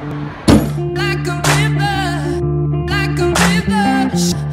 Like a river, like a river.